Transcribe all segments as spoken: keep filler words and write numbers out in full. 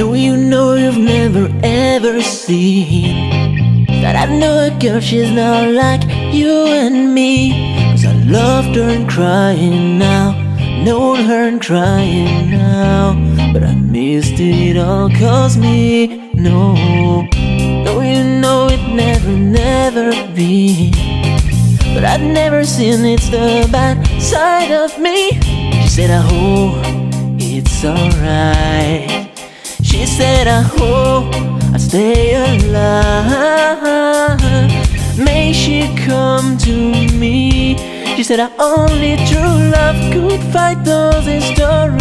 No, you know you've never ever seen that I know a girl, she's not like you and me. Cause I loved her and crying now, known her and crying now, but I missed it all cause me, no. No, you know it never, never be, but I've never seen it's the bad side of me. She said, I hope it's alright. She said, I hope I stay alive. May she come to me. She said, our only true love could fight those stories.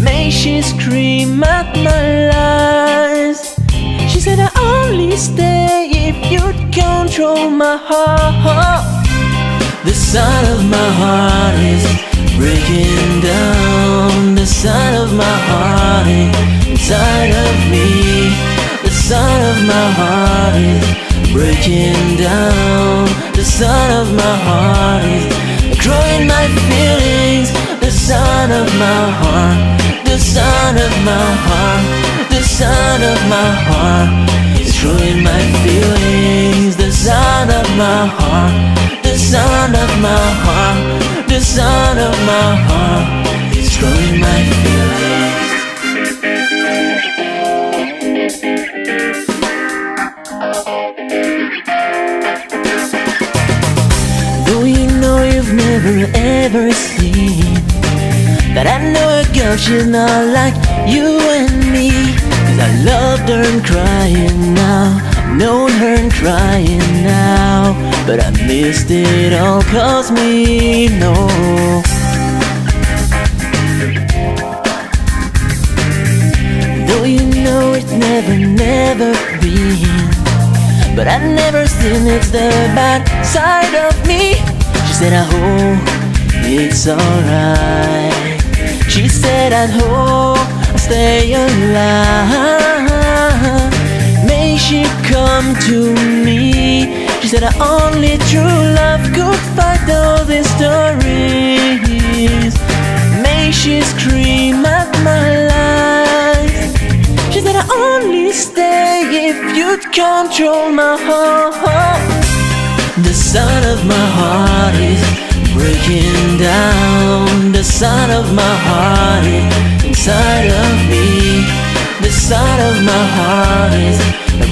May she scream at my lies. She said, I only stay if you'd control my heart. The side of my heart is breaking down. The side of my heart is inside of me. The side of my heart is breaking down. The side of my heart is growing my feelings. The side of my heart, the side of my heart, the side of my heart is growing my feelings. The side of my heart, the side of my heart, the sound of my heart is growing my feelings. Though you know you've never ever seen that I know a girl, she's not like you and me. Cause I loved her and crying now, known her and crying now, but I missed it all cause me, no. Though you know it's never, never been, but I've never seen it's the bad side of me. She said, I hope it's alright. She said, I hope I stay alive. May she come to me. She said, our only true love could fight all these stories. May she scream at my lies. She said, I only stay if you'd control my heart. The side of my heart is breaking down. The side of my heart is inside of me. The side of my heart is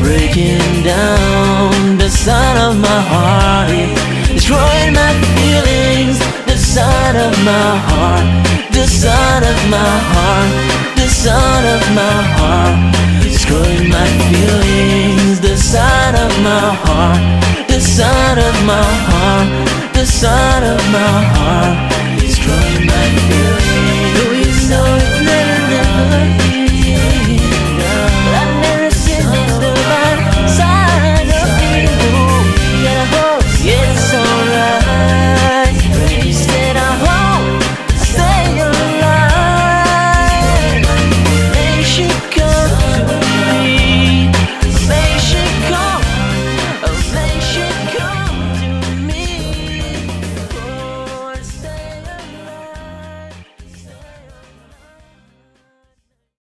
breaking down. The side of my heart is destroying my feelings. The side of my heart, the side of my heart, the side of my heart is destroying my feelings. The side of my heart, the side of my heart, the side of my heart.